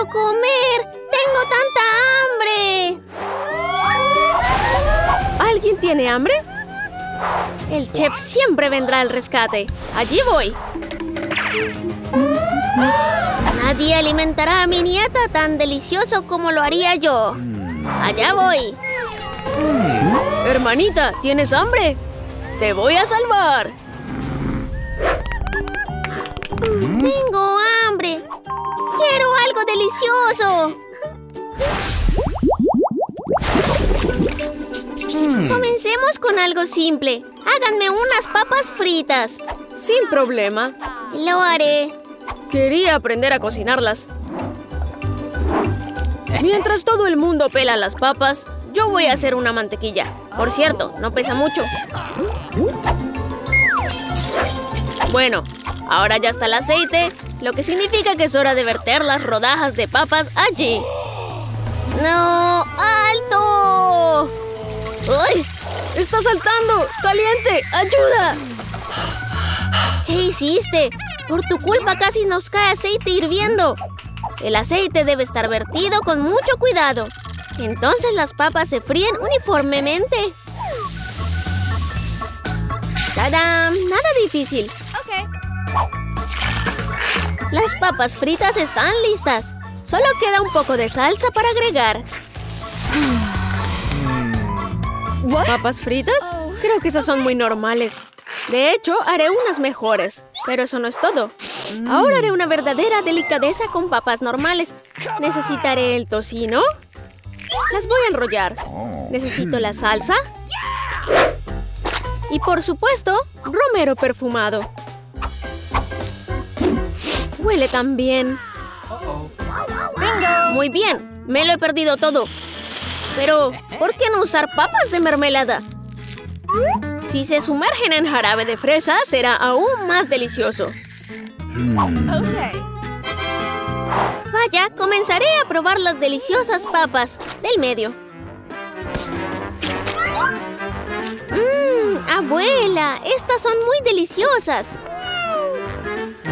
quiero comer! ¡Tengo tanta hambre! ¿Alguien tiene hambre? El chef siempre vendrá al rescate. ¡Allí voy! Nadie alimentará a mi nieta tan delicioso como lo haría yo. ¡Allá voy! Hermanita, ¿tienes hambre? ¡Te voy a salvar! ¡Tengo hambre! ¡Quiero algo delicioso! Comencemos con algo simple. Háganme unas papas fritas. Sin problema. Lo haré. Quería aprender a cocinarlas. Mientras todo el mundo pela las papas, yo voy a hacer una mantequilla. Por cierto, no pesa mucho. Bueno, ahora ya está el aceite, lo que significa que es hora de verter las rodajas de papas allí. ¡No! ¡Alto! ¡Ay! ¡Está saltando! ¡Caliente! ¡Ayuda! ¿Qué hiciste? Por tu culpa casi nos cae aceite hirviendo. El aceite debe estar vertido con mucho cuidado. Entonces las papas se fríen uniformemente. ¡Tadam! Nada difícil. Las papas fritas están listas. Solo queda un poco de salsa para agregar. ¿Papas fritas? Creo que esas son muy normales. De hecho, haré unas mejores. Pero eso no es todo. Ahora haré una verdadera delicadeza con papas normales. Necesitaré el tocino. Las voy a enrollar. Necesito la salsa. Y por supuesto, romero perfumado. Huele tan bien. ¡Bingo! Muy bien, me lo he perdido todo. Pero, ¿por qué no usar papas de mermelada? Si se sumergen en jarabe de fresa, será aún más delicioso. Vaya, comenzaré a probar las deliciosas papas del medio. ¡Abuela! ¡Estas son muy deliciosas!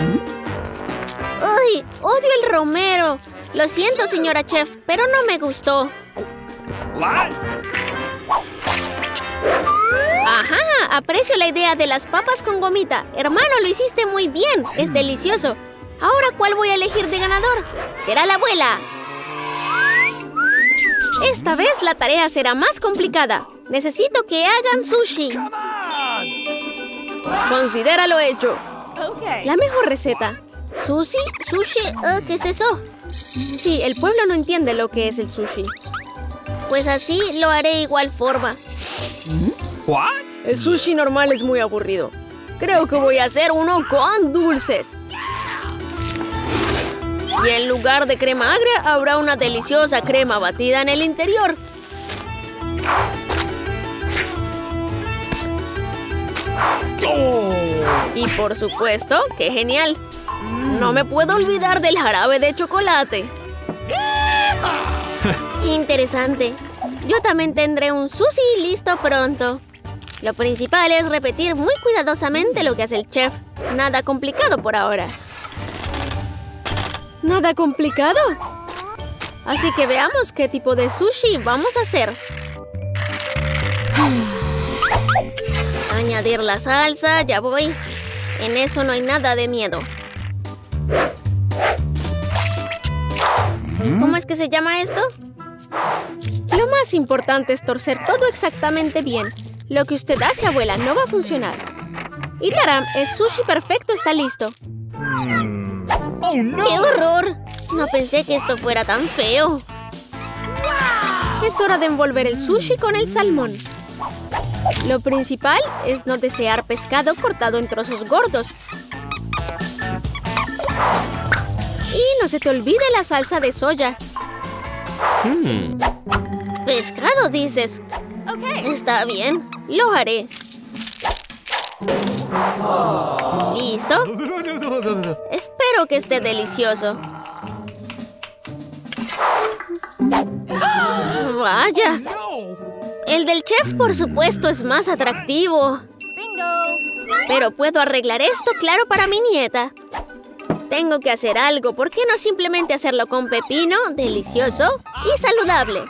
¡Uy! ¡Odio el romero! Lo siento, señora chef, pero no me gustó. ¡Ajá! Aprecio la idea de las papas con gomita. Hermano, lo hiciste muy bien. Es delicioso. Ahora, ¿cuál voy a elegir de ganador? ¡Será la abuela! Esta vez la tarea será más complicada. Necesito que hagan sushi. Considéralo hecho. La mejor receta. ¿Sushi? ¿Sushi? ¿Qué es eso? Sí, el pueblo no entiende lo que es el sushi. Pues así lo haré de igual forma. ¿Qué? El sushi normal es muy aburrido. Creo que voy a hacer uno con dulces. Y en lugar de crema agria, habrá una deliciosa crema batida en el interior. Y por supuesto, ¡qué genial! No me puedo olvidar del jarabe de chocolate. Interesante. Yo también tendré un sushi listo pronto. Lo principal es repetir muy cuidadosamente lo que hace el chef. Nada complicado por ahora. ¿Nada complicado? Así que veamos qué tipo de sushi vamos a hacer. Añadir la salsa, ya voy. En eso no hay nada de miedo. ¿Cómo es que se llama esto? Lo más importante es torcer todo exactamente bien. Lo que usted hace, abuela, no va a funcionar. Y tarán, el sushi perfecto está listo. ¡Oh, no! ¡Qué horror! No pensé que esto fuera tan feo. Es hora de envolver el sushi con el salmón. Lo principal es no desear pescado cortado en trozos gordos. Y no se te olvide la salsa de soya. ¿Pescado dices? Está bien, lo haré. ¿Listo? Espero que esté delicioso. ¡Vaya! El del chef, por supuesto, es más atractivo. Pero puedo arreglar esto claro para mi nieta. Tengo que hacer algo. ¿Por qué no simplemente hacerlo con pepino, delicioso y saludable?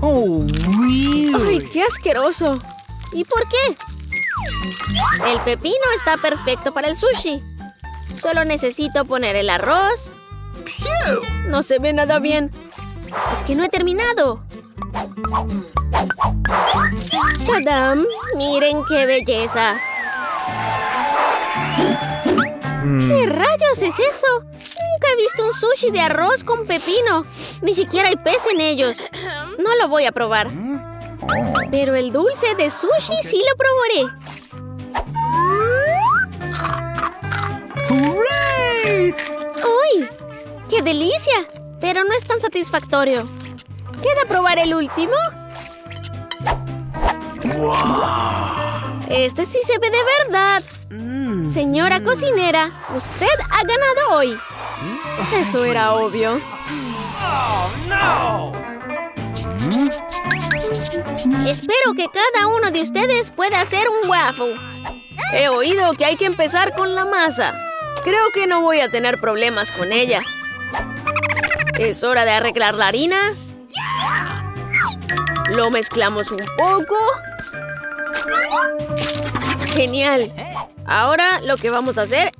¡Oh, weird! ¡Ay, qué asqueroso! ¿Y por qué? El pepino está perfecto para el sushi. Solo necesito poner el arroz. No se ve nada bien. Es que no he terminado. ¡Tadam! Miren qué belleza. ¿Qué rayos es eso? Nunca he visto un sushi de arroz con pepino. Ni siquiera hay pez en ellos. No lo voy a probar. Pero el dulce de sushi sí lo probaré. ¡Ay! ¡Qué delicia! Pero no es tan satisfactorio. ¿Queda probar el último? Este sí se ve de verdad. Señora cocinera, usted ha ganado hoy. Eso era obvio. Oh, no. Espero que cada uno de ustedes pueda hacer un waffle. He oído que hay que empezar con la masa. Creo que no voy a tener problemas con ella. Es hora de arreglar la harina. Lo mezclamos un poco. ¡Genial! Ahora lo que vamos a hacer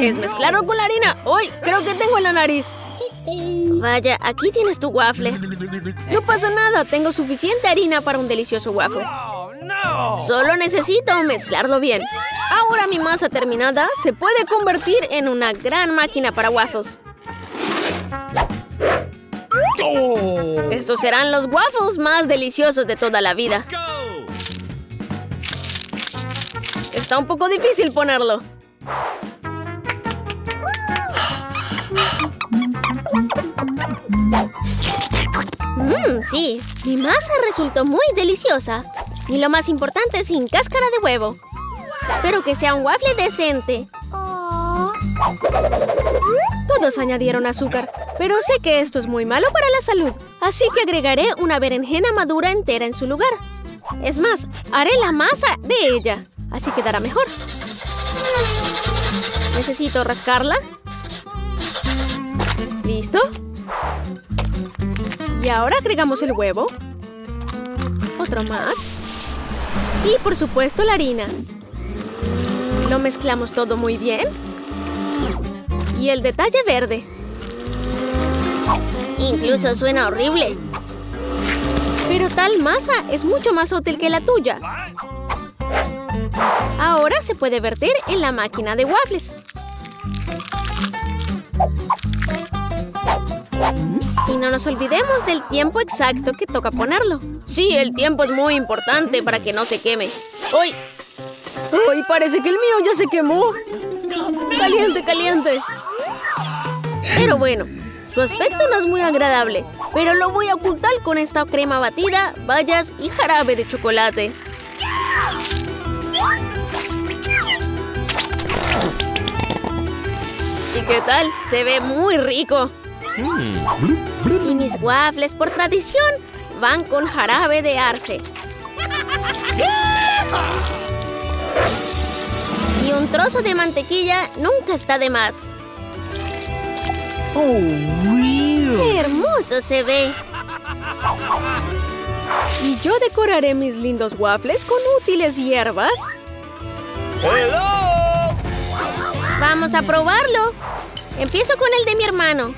es mezclarlo con la harina. ¡Uy! Creo que tengo en la nariz. Vaya, aquí tienes tu waffle. No pasa nada, tengo suficiente harina para un delicioso waffle. Solo necesito mezclarlo bien. Ahora mi masa terminada se puede convertir en una gran máquina para waffles. Estos serán los waffles más deliciosos de toda la vida. Está un poco difícil ponerlo. Sí, mi masa resultó muy deliciosa. Y lo más importante, sin cáscara de huevo. Espero que sea un waffle decente. Todos añadieron azúcar, pero sé que esto es muy malo para la salud, así que agregaré una berenjena madura entera en su lugar. Es más, haré la masa de ella, así quedará mejor. Necesito rascarla. ¿Listo? Y ahora agregamos el huevo. Otro más. Y por supuesto la harina. Lo mezclamos todo muy bien. Y el detalle verde. Incluso suena horrible. Pero tal masa es mucho más útil que la tuya. Ahora se puede verter en la máquina de waffles. Y no nos olvidemos del tiempo exacto que toca ponerlo. Sí, el tiempo es muy importante para que no se queme. ¡Ay! ¡Ay, parece que el mío ya se quemó! ¡Caliente, caliente! Pero bueno, su aspecto no es muy agradable, pero lo voy a ocultar con esta crema batida, bayas y jarabe de chocolate. ¿Y qué tal? Se ve muy rico. Y mis waffles, por tradición, van con jarabe de arce. Y un trozo de mantequilla nunca está de más. ¡Oh, qué hermoso se ve! Y yo decoraré mis lindos waffles con útiles hierbas. ¡Hello! ¡Vamos a probarlo! Empiezo con el de mi hermano.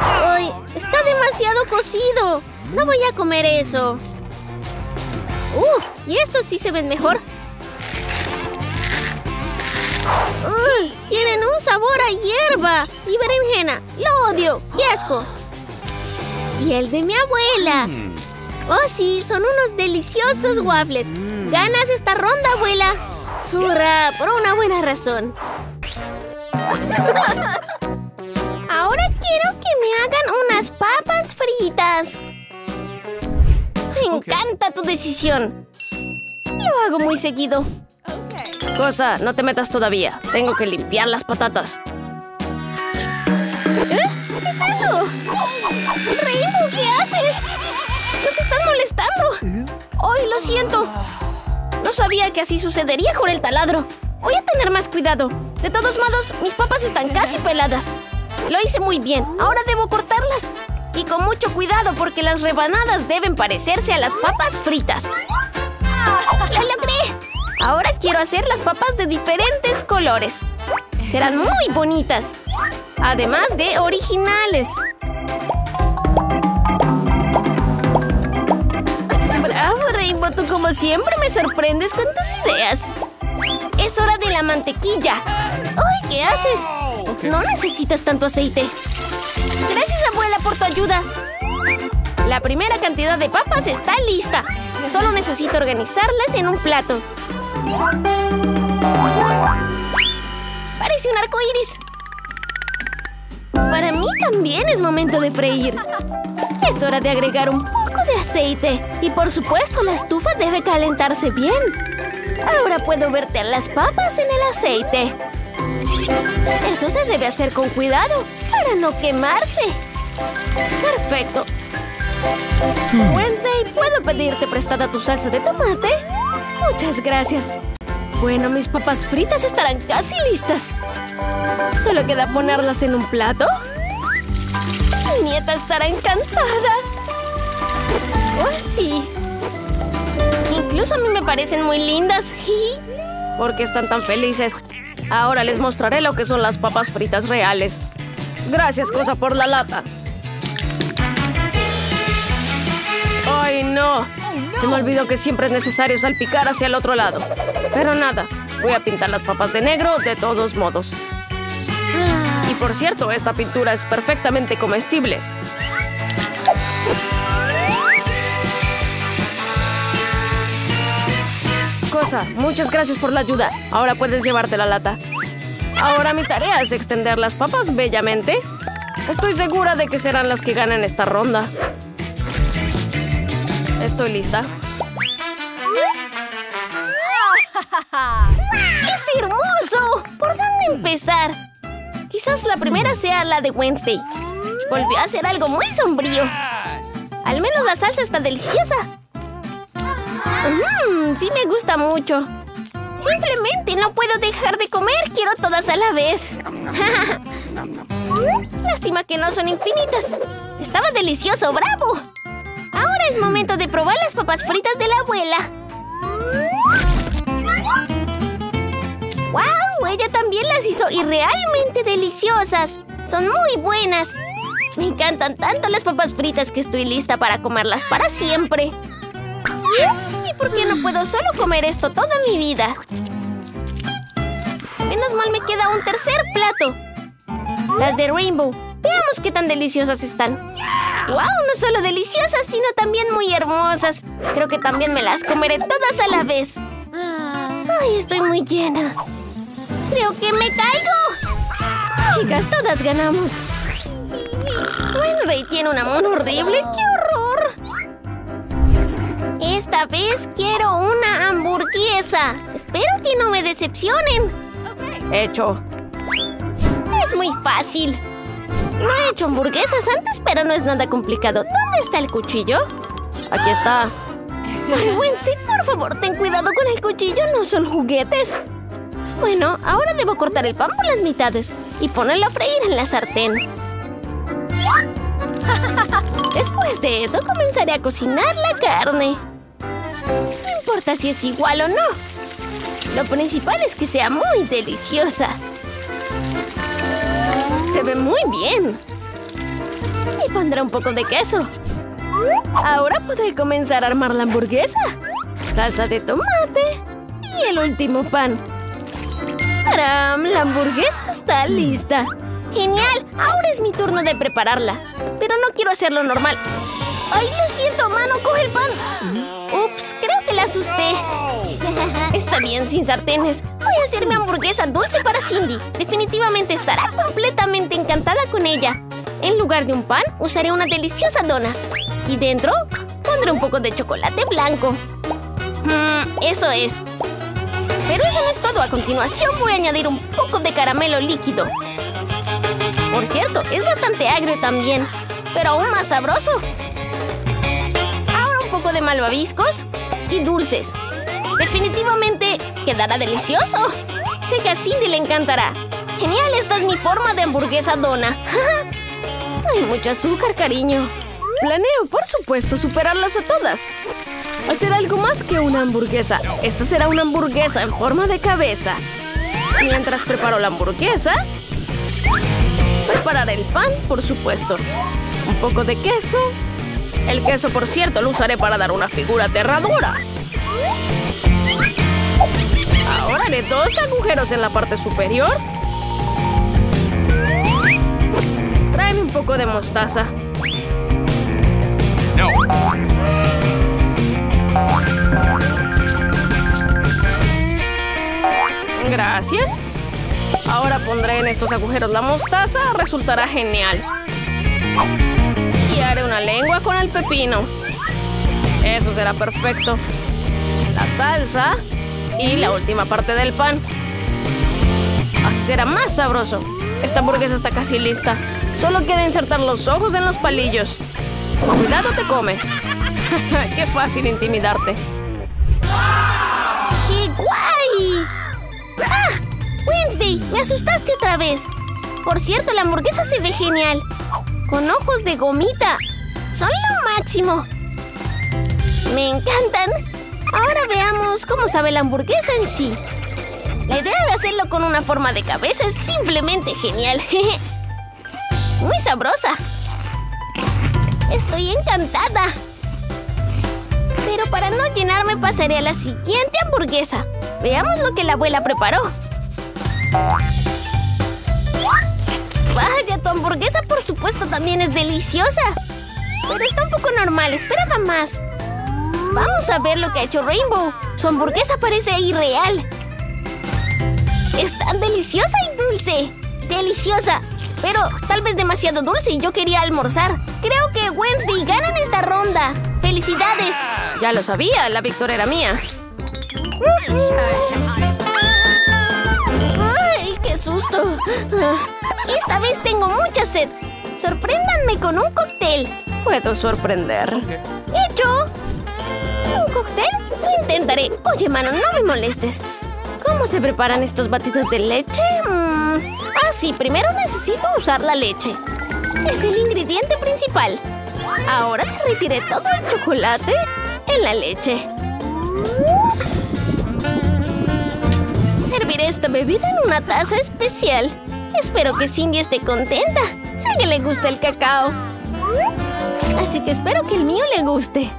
¡Ay! ¡Está demasiado cocido! No voy a comer eso. ¡Uf! Y estos sí se ven mejor. Tienen un sabor a hierba y berenjena. ¡Lo odio! ¡Qué asco! Y el de mi abuela. ¡Oh, sí! Son unos deliciosos waffles. ¡Ganas esta ronda, abuela! ¡Hurra! Por una buena razón. Ahora quiero que me hagan unas papas fritas. Me encanta tu decisión. Lo hago muy seguido. Cosa, no te metas todavía. Tengo que limpiar las patatas. ¿Eh? ¿Qué es eso? Rainbow, ¿qué haces? ¡Nos están molestando! ¡Ay, lo siento! No sabía que así sucedería con el taladro. Voy a tener más cuidado. De todos modos, mis papas están casi peladas. Lo hice muy bien. Ahora debo cortarlas. Y con mucho cuidado porque las rebanadas deben parecerse a las papas fritas. ¡Lo logré! Ahora quiero hacer las papas de diferentes colores. Serán muy bonitas. Además de originales. ¡Bravo, Rainbow! Tú como siempre me sorprendes con tus ideas. Es hora de la mantequilla. ¡Ay! ¿Qué haces? No necesitas tanto aceite. Gracias, abuela, por tu ayuda. La primera cantidad de papas está lista. Solo necesito organizarlas en un plato. Parece un arco iris. Para mí también es momento de freír. Es hora de agregar un poco de aceite. Y por supuesto, la estufa debe calentarse bien. Ahora puedo verter las papas en el aceite. Eso se debe hacer con cuidado para no quemarse. Perfecto. Wednesday, ¿puedo pedirte prestada tu salsa de tomate? Muchas gracias. Bueno, mis papas fritas estarán casi listas. Solo queda ponerlas en un plato. Mi nieta estará encantada. ¡Oh, sí! Incluso a mí me parecen muy lindas. ¿Por qué están tan felices? Ahora les mostraré lo que son las papas fritas reales. Gracias, cosa, por la lata. ¡Ay, no! Se me olvidó que siempre es necesario salpicar hacia el otro lado. Pero nada, voy a pintar las papas de negro de todos modos. Y por cierto, esta pintura es perfectamente comestible. Cosa, muchas gracias por la ayuda. Ahora puedes llevarte la lata. Ahora mi tarea es extender las papas bellamente. Estoy segura de que serán las que ganen esta ronda. Estoy lista. ¡Es hermoso! ¿Por dónde empezar? Quizás la primera sea la de Wednesday. Volvió a ser algo muy sombrío. Al menos la salsa está deliciosa. Sí me gusta mucho. Simplemente no puedo dejar de comer. Quiero todas a la vez. Lástima que no son infinitas. Estaba delicioso, bravo. Ahora es momento de probar las papas fritas de la abuela. ¡Wow! Ella también las hizo y realmente deliciosas. Son muy buenas. Me encantan tanto las papas fritas que estoy lista para comerlas para siempre. ¿Y por qué no puedo solo comer esto toda mi vida? Menos mal me queda un tercer plato. Las de Rainbow. Veamos qué tan deliciosas están. ¡Wow! No solo deliciosas, sino también muy hermosas. Creo que también me las comeré todas a la vez. ¡Ay, estoy muy llena! ¡Creo que me caigo! Chicas, todas ganamos. Wednesday tiene una mano horrible. ¡Qué horror! Esta vez quiero una hamburguesa. Espero que no me decepcionen. Hecho. Es muy fácil. No he hecho hamburguesas antes, pero no es nada complicado. ¿Dónde está el cuchillo? Aquí está. Ay, Wednesday, por favor, ten cuidado con el cuchillo. No son juguetes. Bueno, ahora debo cortar el pan por las mitades y ponerlo a freír en la sartén. Después de eso, comenzaré a cocinar la carne. No importa si es igual o no. Lo principal es que sea muy deliciosa. Se ve muy bien. Y pondré un poco de queso. Ahora podré comenzar a armar la hamburguesa. Salsa de tomate. Y el último pan. ¡Tarán! La hamburguesa está lista. ¡Genial! Ahora es mi turno de prepararla. Pero no quiero hacerlo normal. ¡Ay, lo siento, mano! ¡Coge el pan! Ups, creo que la asusté. Está bien, sin sartenes. Voy a hacer mi hamburguesa dulce para Cindy. Definitivamente estará completamente encantada con ella. En lugar de un pan, usaré una deliciosa dona. Y dentro, pondré un poco de chocolate blanco. Eso es. Pero eso no es todo. A continuación voy a añadir un poco de caramelo líquido. Por cierto, es bastante agrio también, pero aún más sabroso. Ahora un poco de malvaviscos y dulces. Definitivamente quedará delicioso. Sé que a Cindy le encantará. Genial, esta es mi forma de hamburguesa dona. Hay mucho azúcar, cariño. Planeo, por supuesto, superarlas a todas. Hacer algo más que una hamburguesa. Esta será una hamburguesa en forma de cabeza. Mientras preparo la hamburguesa, prepararé el pan, por supuesto. Un poco de queso. El queso, por cierto, lo usaré para dar una figura aterradora. Ahora haré dos agujeros en la parte superior. Tráeme un poco de mostaza. No. Gracias. Ahora pondré en estos agujeros la mostaza. Resultará genial. Y haré una lengua con el pepino. Eso será perfecto. La salsa y la última parte del pan. Así será más sabroso. Esta hamburguesa está casi lista. Solo queda insertar los ojos en los palillos. Cuidado, te come. ¡Qué fácil intimidarte! ¡Qué guay! ¡Ah! ¡Wednesday! ¡Me asustaste otra vez! Por cierto, la hamburguesa se ve genial. Con ojos de gomita. ¡Son lo máximo! ¡Me encantan! Ahora veamos cómo sabe la hamburguesa en sí. La idea de hacerlo con una forma de cabeza es simplemente genial. ¡Muy sabrosa! ¡Estoy encantada! Pero para no llenarme pasaré a la siguiente hamburguesa. Veamos lo que la abuela preparó. ¡Vaya! Tu hamburguesa, por supuesto, también es deliciosa. Pero está un poco normal. Esperaba más. Vamos a ver lo que ha hecho Rainbow. Su hamburguesa parece irreal. Es tan deliciosa y dulce. ¡Deliciosa! Pero tal vez demasiado dulce y yo quería almorzar. Creo que Wednesday gana en esta ronda. ¡Felicidades! Ya lo sabía, la victoria era mía. ¡Ay, qué susto! Esta vez tengo mucha sed. Sorpréndanme con un cóctel. Puedo sorprender. ¡Hecho! ¿Un cóctel? Lo intentaré. Oye, mano, no me molestes. ¿Cómo se preparan estos batidos de leche? Sí, primero necesito usar la leche. Es el ingrediente principal. Ahora derretiré todo el chocolate en la leche. Serviré esta bebida en una taza especial. Espero que Cindy esté contenta. Sé que le gusta el cacao. Así que espero que el mío le guste.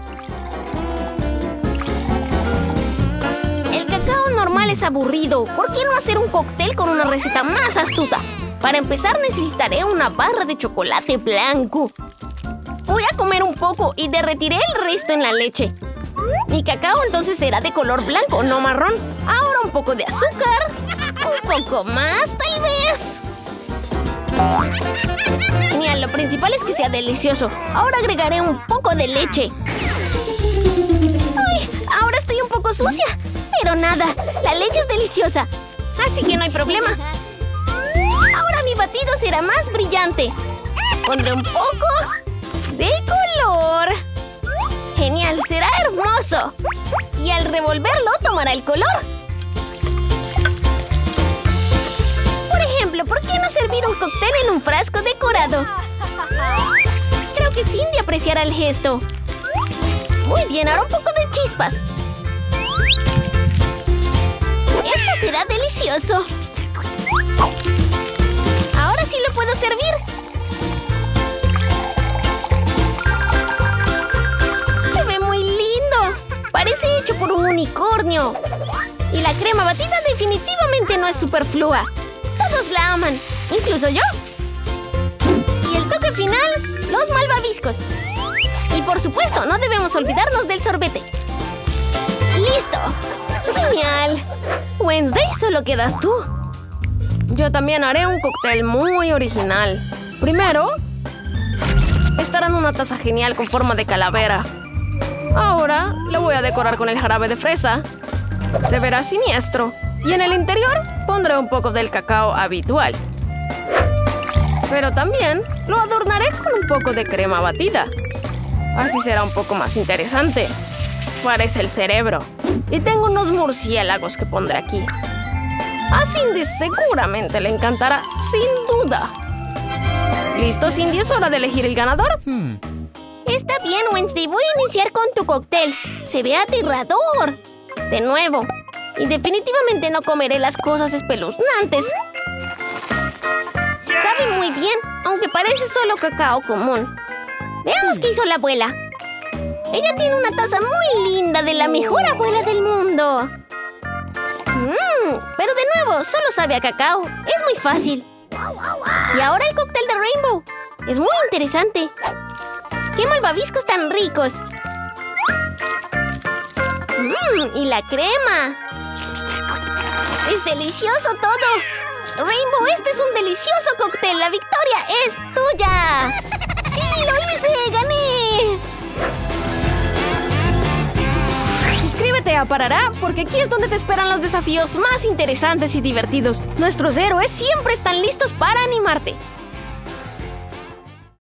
Es aburrido. ¿Por qué no hacer un cóctel con una receta más astuta? Para empezar necesitaré una barra de chocolate blanco. Voy a comer un poco y derretiré el resto en la leche. Mi cacao entonces será de color blanco, no marrón. Ahora un poco de azúcar. Un poco más, tal vez. Genial, lo principal es que sea delicioso. Ahora agregaré un poco de leche. ¡Ay! Ahora estoy un poco sucia. Pero nada, la leche es deliciosa, así que no hay problema. Ahora mi batido será más brillante. Pondré un poco de color. Genial, será hermoso. Y al revolverlo tomará el color. Por ejemplo, ¿por qué no servir un cóctel en un frasco decorado? Creo que Cindy apreciará el gesto. Muy bien, ahora un poco de chispas. Esto será delicioso. Ahora sí lo puedo servir. Se ve muy lindo. Parece hecho por un unicornio. Y la crema batida definitivamente no es superflua. Todos la aman, incluso yo. Y el toque final, los malvaviscos. Y por supuesto, no debemos olvidarnos del sorbete. ¡Listo! ¡Genial! Wednesday, solo quedas tú. Yo también haré un cóctel muy original. Primero, estará en una taza genial con forma de calavera. Ahora, lo voy a decorar con el jarabe de fresa. Se verá siniestro. Y en el interior, pondré un poco del cacao habitual. Pero también lo adornaré con un poco de crema batida. Así será un poco más interesante. Parece el cerebro. Y tengo unos murciélagos que pondré aquí. A Cindy seguramente le encantará, sin duda. ¿Listo, Cindy? ¿Es hora de elegir el ganador? Está bien, Wednesday. Voy a iniciar con tu cóctel. Se ve aterrador. De nuevo. Y definitivamente no comeré las cosas espeluznantes. Sabe muy bien, aunque parece solo cacao común. Veamos qué hizo la abuela. Ella tiene una taza muy linda de la mejor abuela del mundo. Pero de nuevo, solo sabe a cacao. Es muy fácil. Y ahora el cóctel de Rainbow. Es muy interesante. ¡Qué malvaviscos tan ricos! ¡Y la crema! ¡Es delicioso todo! ¡Rainbow, este es un delicioso cóctel! ¡La victoria es tuya! ¡Sí, lo hice! ¡Gané! Suscríbete a Parará, porque aquí es donde te esperan los desafíos más interesantes y divertidos. Nuestros héroes siempre están listos para animarte.